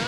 Action.